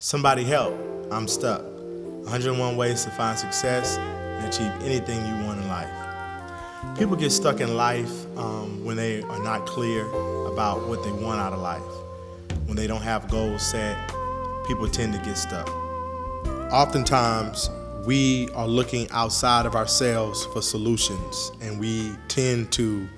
Somebody help, I'm stuck. 101 ways to find success and achieve anything you want in life. People get stuck in life when they are not clear about what they want out of life. When they don't have goals set, people tend to get stuck. Oftentimes, we are looking outside of ourselves for solutions, and we tend to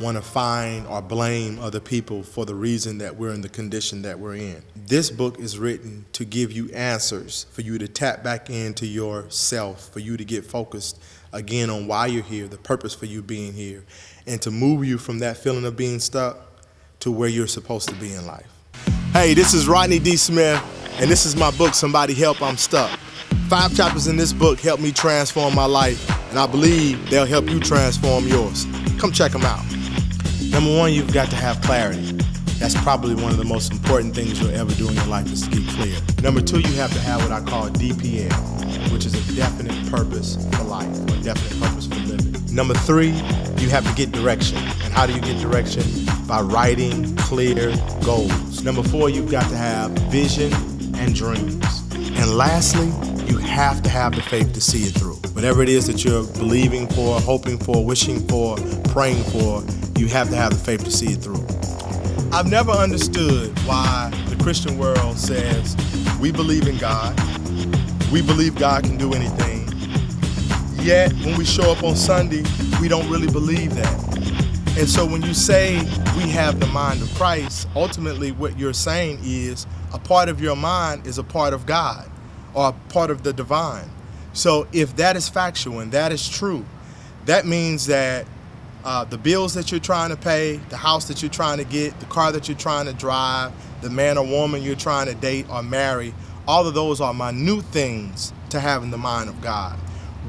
want to find or blame other people for the reason that we're in the condition that we're in. This book is written to give you answers, for you to tap back into yourself, for you to get focused again on why you're here, the purpose for you being here, and to move you from that feeling of being stuck to where you're supposed to be in life. Hey, this is Rodney D. Smith, and this is my book, Somebody Help, I'm Stuck. 5 chapters in this book helped me transform my life, and I believe they'll help you transform yours. Come check them out. Number 1, you've got to have clarity. That's probably one of the most important things you'll ever do in your life, is to get clear. Number 2, you have to have what I call DPL, which is a definite purpose for life, or a definite purpose for living. Number 3, you have to get direction. And how do you get direction? By writing clear goals. Number 4, you've got to have vision and dreams. And lastly, you have to have the faith to see it through. Whatever it is that you're believing for, hoping for, wishing for, praying for, you have to have the faith to see it through. I've never understood why the Christian world says, we believe in God, we believe God can do anything, yet when we show up on Sunday, we don't really believe that. And so when you say we have the mind of Christ, ultimately what you're saying is a part of your mind is a part of God, or part of the divine. So if that is factual and that is true, that means that the bills that you're trying to pay, the house that you're trying to get, the car that you're trying to drive, the man or woman you're trying to date or marry, all of those are minute things to have in the mind of God.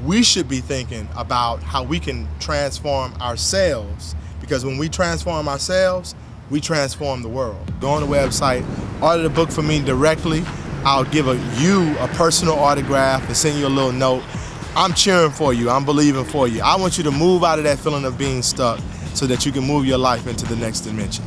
We should be thinking about how we can transform ourselves, because when we transform ourselves, we transform the world. Go on the website, order the book for me directly. I'll give you a personal autograph and send you a little note. I'm cheering for you. I'm believing for you. I want you to move out of that feeling of being stuck so that you can move your life into the next dimension.